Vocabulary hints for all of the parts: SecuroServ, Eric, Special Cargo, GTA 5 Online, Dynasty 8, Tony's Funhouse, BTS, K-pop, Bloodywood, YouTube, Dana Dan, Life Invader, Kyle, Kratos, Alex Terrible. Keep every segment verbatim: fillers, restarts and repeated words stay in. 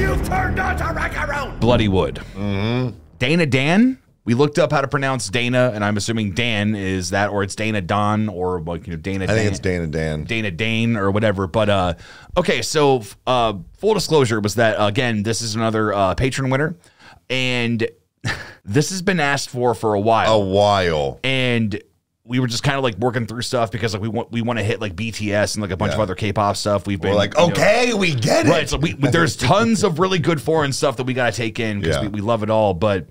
you've turned us a wreck-a-roon. Bloodywood. Mm-hmm. Dana Dan. We looked up how to pronounce Dana, and I'm assuming Dan is that, or it's Dana Don, or like, you know, Dana. I Dan, think it's Dana Dan, Dana Dane, or whatever. But uh, okay, so uh, full disclosure was that again, this is another uh, patron winner, and this has been asked for for a while, a while, and we were just kind of like working through stuff because like we want we want to hit like B T S and like a bunch yeah. of other K-pop stuff. We've been we're like, okay, know, we get it. Right, so we, there's tons of really good foreign stuff that we got to take in because yeah. we, we love it all, but.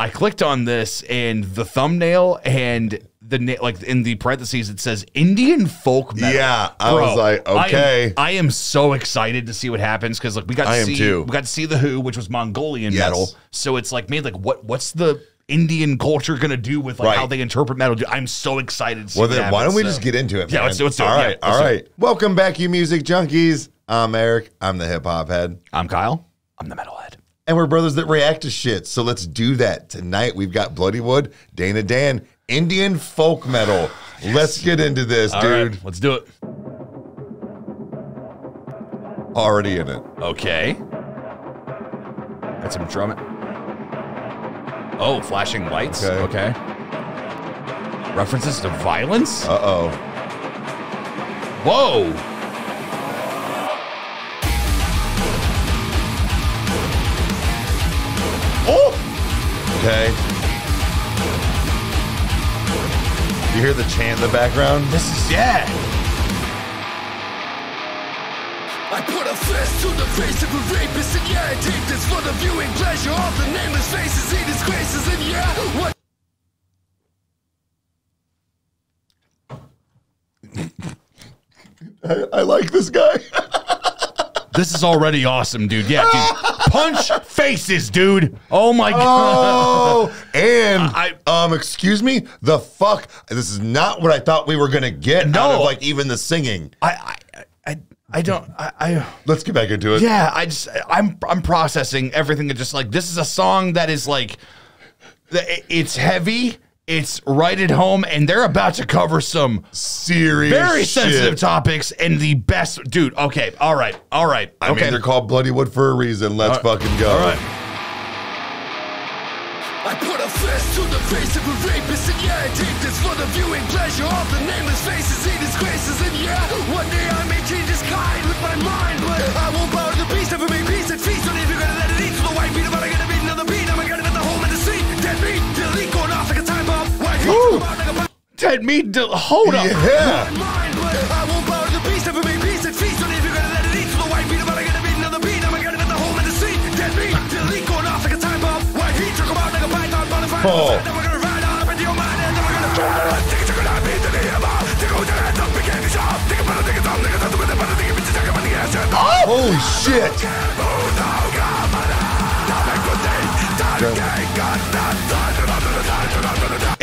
I clicked on this and the thumbnail and the like in the parentheses it says Indian folk metal. Yeah, I Bro, was like, okay. I am, I am so excited to see what happens because like we got to I see we got to see the Who, which was Mongolian yes. metal. So it's like, man, like what what's the Indian culture gonna do with like right. how they interpret metal? I'm so excited. To see well, then why don't we so. just get into it? Man. Yeah, let's do it. All right, yeah, all right. Welcome back, you music junkies. I'm Eric. I'm the hip hop head. I'm Kyle. I'm the metal head. And we're brothers that react to shit, so let's do that. Tonight we've got Bloodywood, Dana Dan, Indian folk metal. Yes. Let's get into this, All dude. Right, let's do it. Already in it. Okay. Got some drumming. Oh, flashing lights. Okay. okay. References to violence? Uh-oh. Whoa. Okay. You hear the chant in the background? This is yeah. I put a fist to the face of a rapist, and yeah, I take this for the viewing pleasure of the nameless faces, he disgraces, and yeah, what? I, I like this guy. This is already awesome, dude. Yeah, dude. Punch faces, dude. Oh my god. Oh, and I, um, excuse me, the fuck. This is not what I thought we were gonna get. No, out of, like even the singing. I, I, I, I don't. I, I. Let's get back into it. Yeah, I just, I'm, I'm processing everything. It's just like this is a song that is like, it's heavy. It's right at home, and they're about to cover some serious, very sensitive shit. topics. And the best, dude. Okay, all right, all right. I okay. mean, they're called Bloodywood for a reason. Let's right. fucking go. All right. I put a fist to the face of a rapist, and yeah, I take this for the viewing pleasure of the nameless faces, he disgraces, and yeah, one day I may change his kind with my mind, but I won't bow to the beast. Never make peace and feast. Don't even gonna let it eat. So the white beat, but I gotta beat another beat. I'm gonna get the home in the street. Dead meat, delete, going off like a time bomb. Ooh. Dead meat, de hold up. Yeah. I won't bow to the beast. Never make peace and feast. Don't even gonna let it eat. So the white beat, but I gotta beat another beat. I'm gonna get the home in the street. Dead meat, delete, going off like a time bomb. White heat, took him out like a python. Bonafide, oh. Then we're gonna ride on up into your mind, and then we're gonna turn it up. Take a chicken, I beat the name off. Take a chicken, I don't pick any shop. Take a bottle, take a thumb, take a thumb, take a bottle, take a bitch, take a money, ass, and oh, holy shit.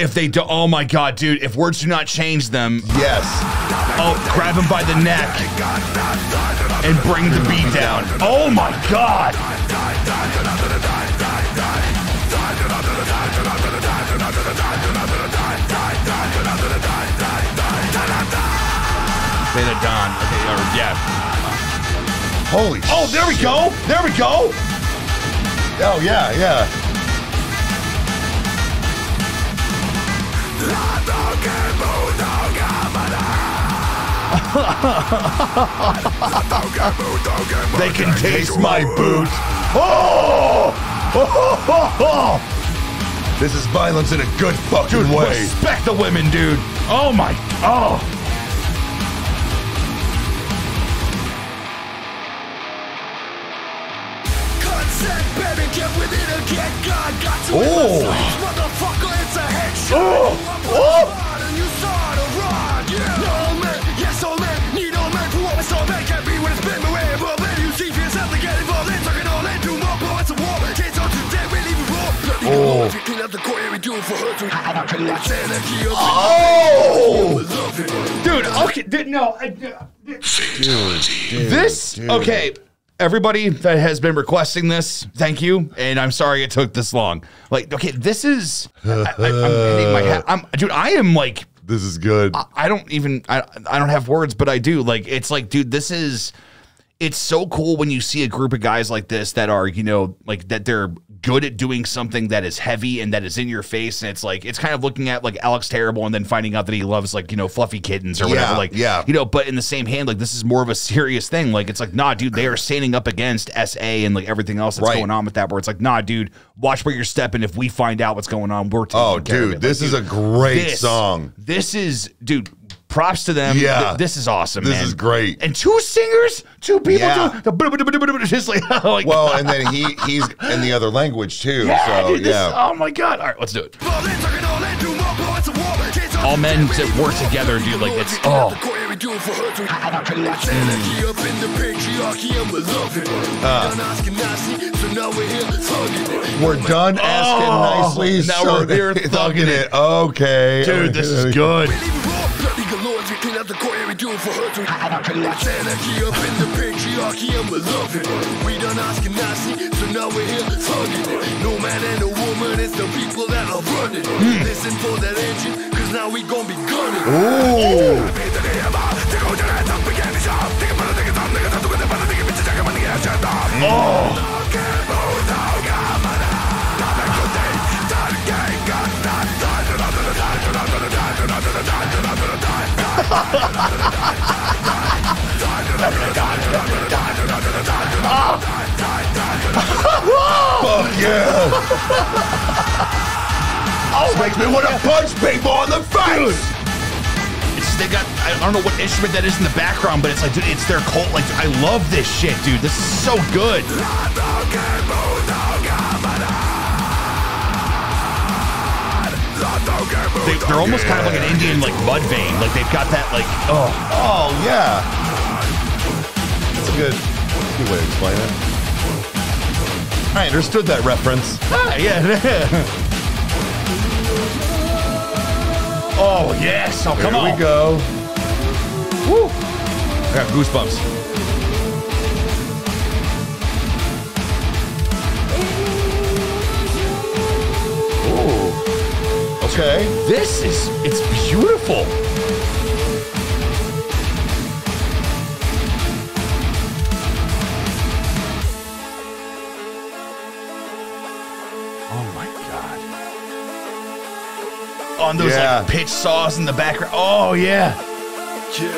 If they do, oh my god, dude! If words do not change them, yes. Oh, grab him by the neck and bring the beat down. Oh my god! Dana Dan, okay, or, yeah. Holy! Oh, there we go! There we go! Oh, yeah, yeah. They can taste my boot. Oh! Oh, oh, oh, oh! This is violence in a good fucking dude, way. Respect the women, dude. Oh, my. Oh. Oh, dude, okay, dude, no, I, dude, dude, this, dude. okay. Everybody that has been requesting this, thank you, and I'm sorry it took this long. Like, okay, this is, I, I, I'm hitting my hat. I'm, dude, I am like, this is good. I, I don't even, I, I don't have words, but I do. Like, it's like, dude, this is, it's so cool when you see a group of guys like this that are, you know, like that they're good at doing something that is heavy and that is in your face. And it's like, it's kind of looking at like Alex Terrible and then finding out that he loves like, you know, fluffy kittens or whatever. Yeah, like, yeah. you know, but in the same hand, like this is more of a serious thing. Like, it's like, nah, dude, they are standing up against S A and like everything else that's right. going on with that, where it's like, nah, dude, watch where you're stepping. If we find out what's going on, we're taking Oh, dude, like, this dude, is a great this, song. This is, dude. Props to them. Yeah. This is awesome, This man. is great. And two singers, two people. Yeah. Doing, just like, oh my well, God. And then he he's in the other language, too. Yeah, so, dude, yeah. Is, oh, my God. All right, let's do it. All men that work together, dude, like, it's, oh. Uh, we're done asking oh, nicely. Now so we're here thugging it. it. Okay. Dude, this is good. Oh. Oh. Fuck yeah! This makes me want to punch people in the face! They got, I don't know what instrument that is in the background, but it's like, dude, it's their cult. Like, I love this shit, dude. This is so good. They, they're almost kind of like an Indian, like, mud vein. Like, they've got that, like, oh. Oh, yeah. That's a good, good way to explain it. I understood that reference. Ah, yeah. Oh, yes. Oh, come on. Here we go. Woo. I got goosebumps. Ooh. Okay. This is, it's beautiful. On those yeah. like pitch saws in the background. Oh yeah. Yeah,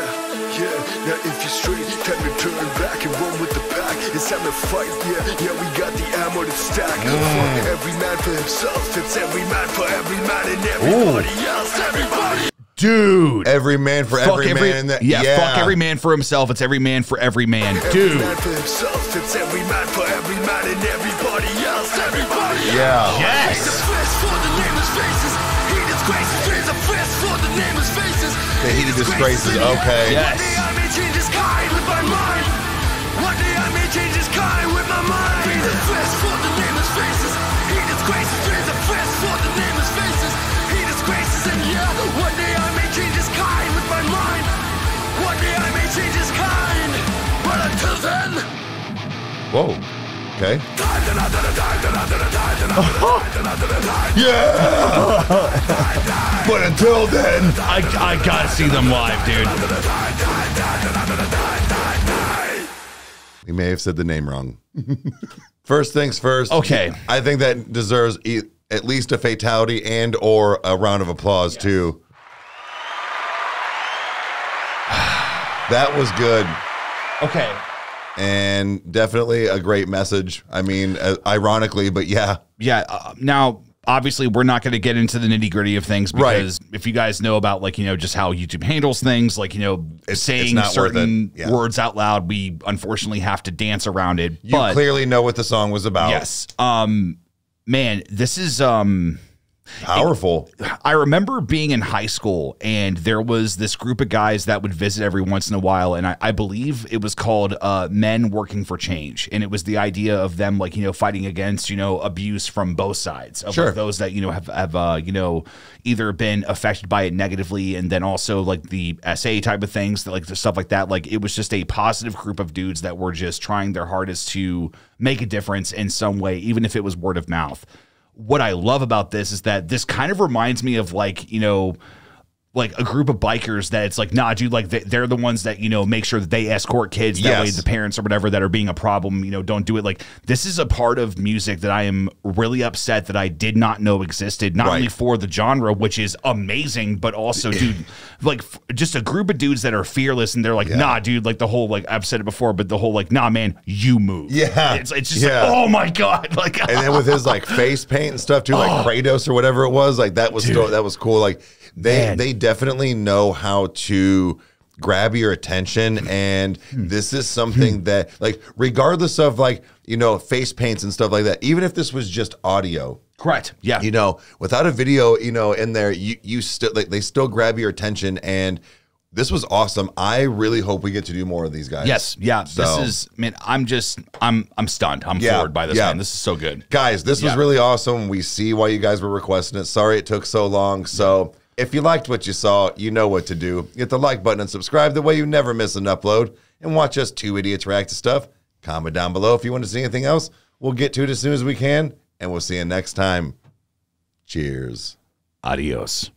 yeah. Now if you're straight, time to turn back and run with the pack. It's time to fight. Yeah, yeah. We got the ammo to stack. Mm. Every man for himself. It's every man for every man and everybody Ooh. else. Everybody. Dude. Every man for fuck every, every man. That, yeah, yeah, fuck every man for himself. It's every man for every man. Dude. Every man for himself. It's every man for every man and everybody else. Everybody else. Yeah. Yes. The heat of disgraces, okay. Yes. Whoa. Okay. Yeah. But until then, I, I gotta see them live, dude. We may have said the name wrong. First things first. Okay. I think that deserves e at least a fatality and or a round of applause yeah. too. That was good. Okay. And definitely a great message. I mean, uh, ironically, but yeah. Yeah. Uh, now, obviously, we're not going to get into the nitty gritty of things because right. if you guys know about, like, you know, just how YouTube handles things, like, you know, it's, saying it's certain yeah. words out loud, we unfortunately have to dance around it. You but, clearly know what the song was about. Yes. Um, man, this is. Um, Powerful. It, I remember being in high school and there was this group of guys that would visit every once in a while. And I, I believe it was called uh, Men Working for Change. And it was the idea of them, like, you know, fighting against, you know, abuse from both sides of sure. like, those that, you know, have, have uh, you know, either been affected by it negatively. And then also like the S A type of things that like the stuff like that. Like it was just a positive group of dudes that were just trying their hardest to make a difference in some way, even if it was word of mouth. What I love about this is that this kind of reminds me of like, you know, like a group of bikers that it's like, nah, dude, like they, they're the ones that, you know, make sure that they escort kids. That yes. way the parents or whatever that are being a problem, you know, don't do it. Like this is a part of music that I am really upset that I did not know existed, not right. only for the genre, which is amazing, but also dude, like just a group of dudes that are fearless and they're like, yeah. nah, dude, like the whole, like I've said it before, but the whole like, nah, man, you move. Yeah. It's, it's just yeah. like, oh my God. Like, and then with his like face paint and stuff too, like oh. Kratos or whatever it was, like that was, still, that was cool. Like they, man. they definitely know how to grab your attention, and this is something that, like, regardless of like, you know, face paints and stuff like that, even if this was just audio, correct, yeah, you know, without a video, you know, in there, you you still like, they still grab your attention, and this was awesome. I really hope we get to do more of these guys. Yes, yeah. So, this is, man, I'm just, I'm, I'm stunned. I'm yeah, floored by this, yeah. man. This is so good, guys. This yeah. was really awesome. We see why you guys were requesting it. Sorry it took so long. So. Yeah. If you liked what you saw, you know what to do. Hit the like button and subscribe. That way you never miss an upload. And watch us two idiots react to stuff. Comment down below if you want to see anything else. We'll get to it as soon as we can. And we'll see you next time. Cheers. Adios.